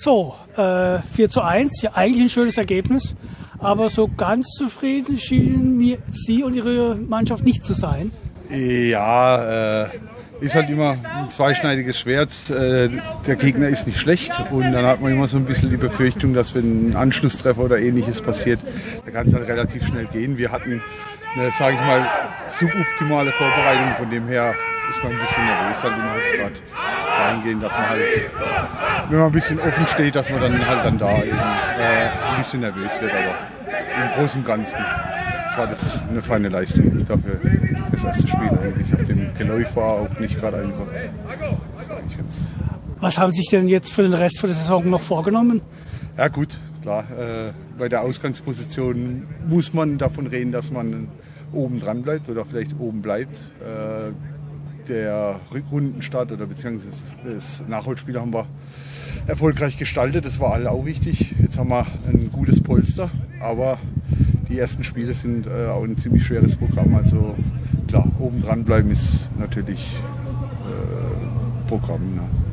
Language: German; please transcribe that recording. So, 4:1, ja eigentlich ein schönes Ergebnis, aber so ganz zufrieden schienen mir Sie und Ihre Mannschaft nicht zu sein. Ja, ist halt immer ein zweischneidiges Schwert. Der Gegner ist nicht schlecht und dann hat man immer so ein bisschen die Befürchtung, dass wenn ein Anschlusstreffer oder ähnliches passiert, da kann es halt relativ schnell gehen. Wir hatten eine, sage ich mal, suboptimale Vorbereitung, von dem her ist man ein bisschen nervös, halt immer jetzt gerade reingehen, dass man halt, wenn man ein bisschen offen steht, dass man dann halt dann da eben ein bisschen nervös wird, aber im Großen und Ganzen war das eine feine Leistung. Dafür das erste Spiel eigentlich auf dem Geläuf war auch nicht gerade einfach. Was haben Sie sich denn jetzt für den Rest der Saison noch vorgenommen? Ja gut, klar, bei der Ausgangsposition muss man davon reden, dass man oben dran bleibt oder vielleicht oben bleibt. Der Rückrundenstart oder beziehungsweise das Nachholspiel haben wir erfolgreich gestaltet. Das war alle auch wichtig. Jetzt haben wir ein gutes Polster, aber die ersten Spiele sind auch ein ziemlich schweres Programm. Also klar, oben dran bleiben ist natürlich Programm. Ne?